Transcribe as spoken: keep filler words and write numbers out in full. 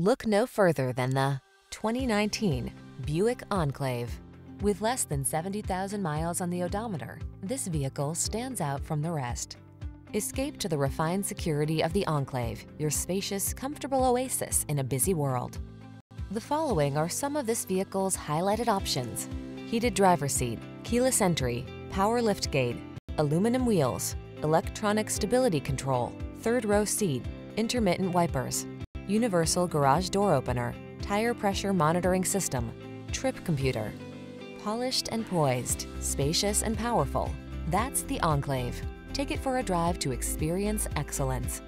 Look no further than the twenty nineteen Buick Enclave. With less than seventy thousand miles on the odometer, this vehicle stands out from the rest. Escape to the refined security of the Enclave, your spacious, comfortable oasis in a busy world. The following are some of this vehicle's highlighted options: heated driver's seat, keyless entry, power liftgate, aluminum wheels, electronic stability control, third row seat, intermittent wipers, universal garage door opener, tire pressure monitoring system, trip computer. Polished and poised, spacious and powerful. That's the Enclave. Take it for a drive to experience excellence.